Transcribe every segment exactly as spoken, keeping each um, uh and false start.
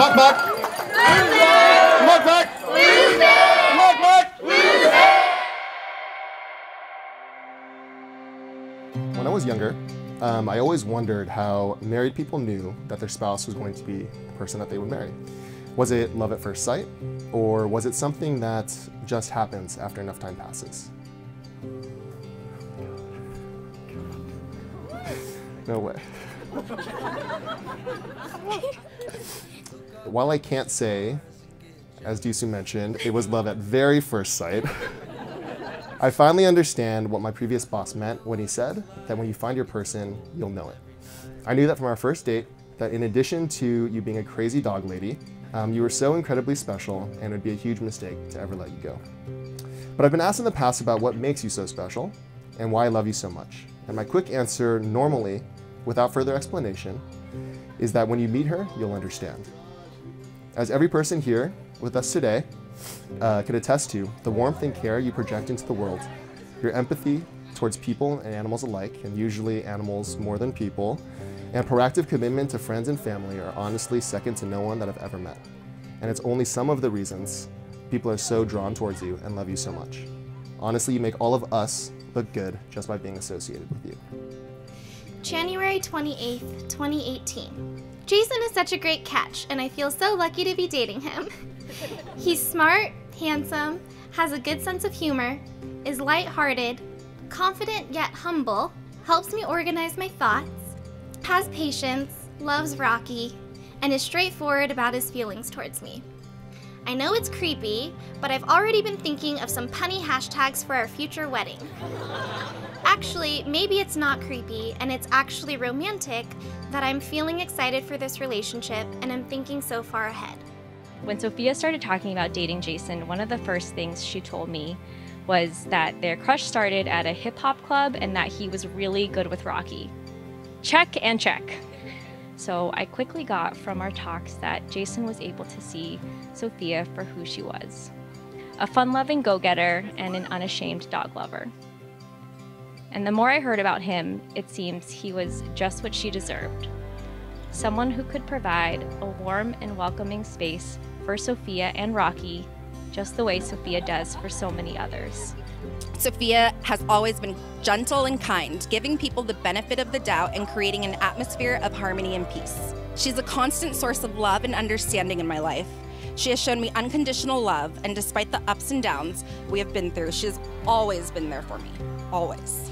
Knock back. Knock back. Knock back. When I was younger, um, I always wondered how married people knew that their spouse was going to be the person that they would marry. Was it love at first sight, or was it something that just happens after enough time passes? No way. While I can't say, as Jisoo mentioned, it was love at very first sight, I finally understand what my previous boss meant when he said that when you find your person, you'll know it. I knew that from our first date, that in addition to you being a crazy dog lady, Um, you were so incredibly special, and it would be a huge mistake to ever let you go. But I've been asked in the past about what makes you so special and why I love you so much. And my quick answer, normally, without further explanation, is that when you meet her, you'll understand. As every person here with us today uh, could attest to, the warmth and care you project into the world, your empathy towards people and animals alike, and usually animals more than people, and proactive commitment to friends and family are honestly second to no one that I've ever met. And it's only some of the reasons people are so drawn towards you and love you so much. Honestly, you make all of us look good just by being associated with you. January twenty-eighth, twenty eighteen. Jason is such a great catch, and I feel so lucky to be dating him. He's smart, handsome, has a good sense of humor, is lighthearted, confident yet humble, helps me organize my thoughts, has patience, loves Rocky, and is straightforward about his feelings towards me. I know it's creepy, but I've already been thinking of some punny hashtags for our future wedding. Actually, maybe it's not creepy, and it's actually romantic that I'm feeling excited for this relationship, and I'm thinking so far ahead. When Sophia started talking about dating Jason, one of the first things she told me was that their crush started at a hip-hop club and that he was really good with Rocky. Check and check. So I quickly got from our talks that Jason was able to see Sophia for who she was. A fun-loving go-getter and an unashamed dog lover. And the more I heard about him, it seems he was just what she deserved. Someone who could provide a warm and welcoming space for Sophia and Rocky, just the way Sophia does for so many others. Sophia has always been gentle and kind, giving people the benefit of the doubt and creating an atmosphere of harmony and peace. She's a constant source of love and understanding in my life. She has shown me unconditional love, and despite the ups and downs we have been through, she's always been there for me, always.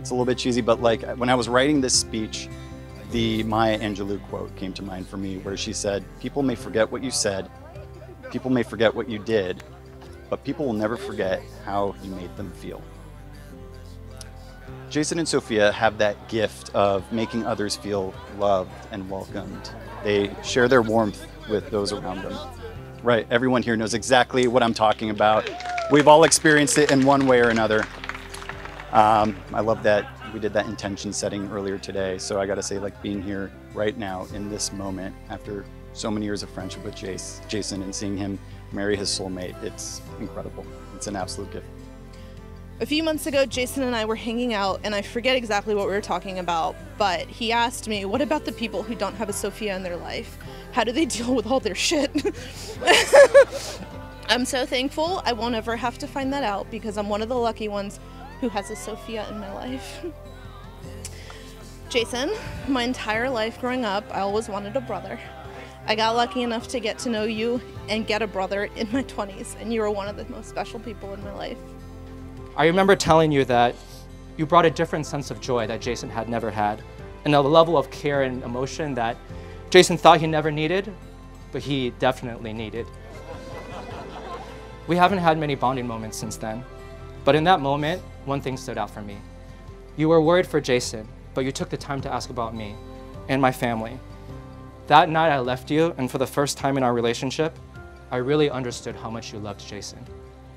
It's a little bit cheesy, but like when I was writing this speech, the Maya Angelou quote came to mind for me where she said, "People may forget what you said, people may forget what you did, but people will never forget how you made them feel." Jason and Sophia have that gift of making others feel loved and welcomed. They share their warmth with those around them. Right, everyone here knows exactly what I'm talking about. We've all experienced it in one way or another. Um, I love that we did that intention setting earlier today. So I gotta say, like being here right now in this moment after so many years of friendship with Jace, Jason and seeing him marry his soulmate, it's incredible. It's an absolute gift. A few months ago, Jason and I were hanging out, and I forget exactly what we were talking about, but he asked me, what about the people who don't have a Sophia in their life? How do they deal with all their shit? I'm so thankful I won't ever have to find that out, because I'm one of the lucky ones who has a Sophia in my life. Jason, my entire life growing up, I always wanted a brother. I got lucky enough to get to know you and get a brother in my twenties, and you were one of the most special people in my life. I remember telling you that you brought a different sense of joy that Jason had never had, and a level of care and emotion that Jason thought he never needed, but he definitely needed. We haven't had many bonding moments since then, but in that moment, one thing stood out for me. You were worried for Jason, but you took the time to ask about me and my family. That night I left you, and for the first time in our relationship, I really understood how much you loved Jason.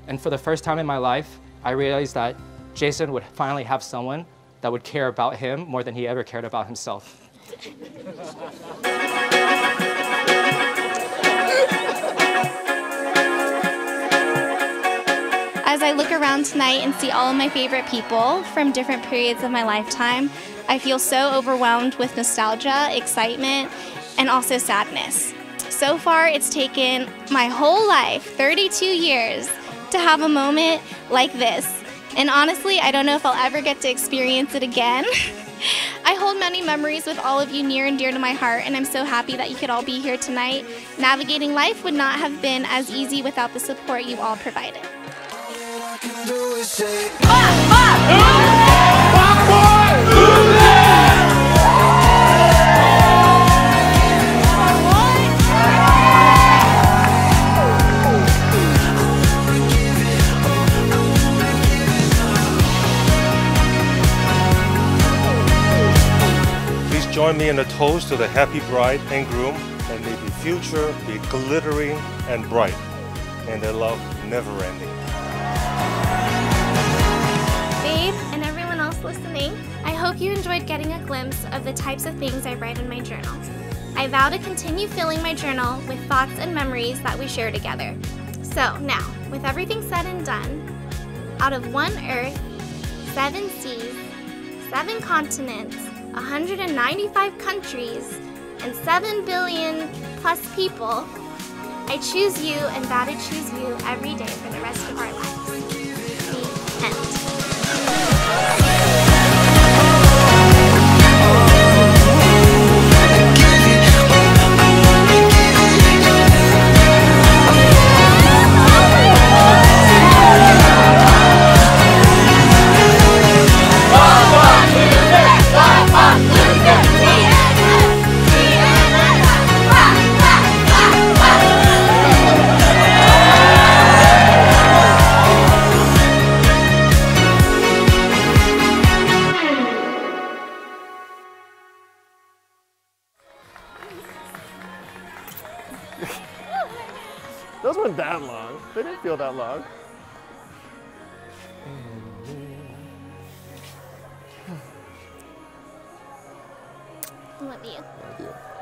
And for the first time in my life, I realized that Jason would finally have someone that would care about him more than he ever cared about himself. As I look around tonight and see all of my favorite people from different periods of my lifetime, I feel so overwhelmed with nostalgia, excitement, and also sadness. so far it's taken my whole life, thirty-two years, to have a moment like this. And honestly, I don't know if I'll ever get to experience it again. I hold many memories with all of you near and dear to my heart, and I'm so happy that you could all be here tonight. Navigating life would not have been as easy without the support you all provided. Join me in a toast to the happy bride and groom, and may the future be glittering and bright, and their love never ending. Babe, and everyone else listening, I hope you enjoyed getting a glimpse of the types of things I write in my journal. I vow to continue filling my journal with thoughts and memories that we share together. So now, with everything said and done, out of one earth, seven seas, seven continents, one hundred ninety-five countries, and seven billion plus people, I choose you, and vow to choose you every day for the rest of our lives. The end. Those weren't that long. They didn't feel that long. I love you. I love you.